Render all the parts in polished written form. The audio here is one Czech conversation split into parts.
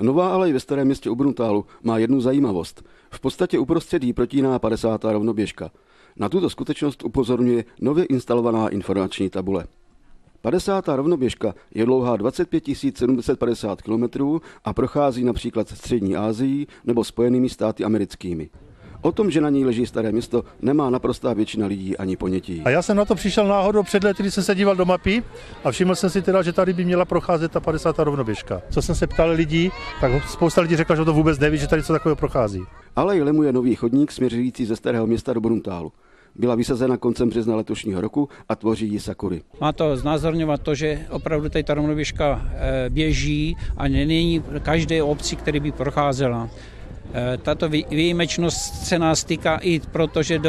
Nová alej ve Starém Městě u Bruntálu má jednu zajímavost. V podstatě uprostřed jí protíná 50. rovnoběžka. Na tuto skutečnost upozorňuje nově instalovaná informační tabule. 50. rovnoběžka je dlouhá 25 750 km a prochází například Střední Asií nebo Spojenými státy americkými. O tom, že na ní leží Staré Město, nemá naprostá většina lidí ani ponětí. A já jsem na to přišel náhodou před lety, když jsem se díval do mapy a všiml jsem si teda, že tady by měla procházet ta 50. rovnoběžka. Co jsem se ptal lidí, tak spousta lidí řekla, že to vůbec neví, že tady co takového prochází. Alej Lemu je nový chodník směřující ze Starého Města do Bruntálu. Byla vysazena koncem března letošního roku a tvoří ji sakury. Má to znázorňovat to, že opravdu tady ta rovnoběžka běží a není každé obci, který by procházela. Tato výjimečnost se nás týká i proto, že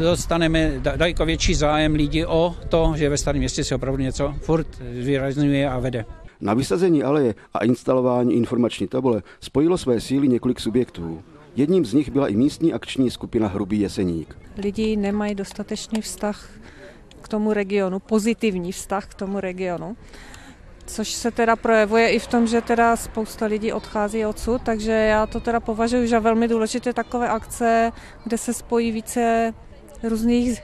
dostaneme daleko větší zájem lidí o to, že ve Starém Městě se opravdu něco furt zvýrazňuje a vede. Na vysazení aleje a instalování informační tabule spojilo své síly několik subjektů. Jedním z nich byla i místní akční skupina Hrubý Jeseník. Lidi nemají dostatečný vztah k tomu regionu, pozitivní vztah k tomu regionu. Což se teda projevuje i v tom, že teda spousta lidí odchází odsud, takže já to teda považuji za velmi důležité takové akce, kde se spojí více různých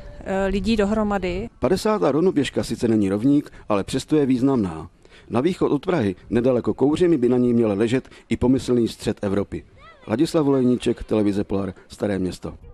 lidí dohromady. 50. rovnoběžka sice není rovník, ale přesto je významná. Na východ od Prahy, nedaleko Kouřimi, by na ní měl ležet i pomyslný střed Evropy. Ladislav Olejníček, Televize Polar, Staré Město.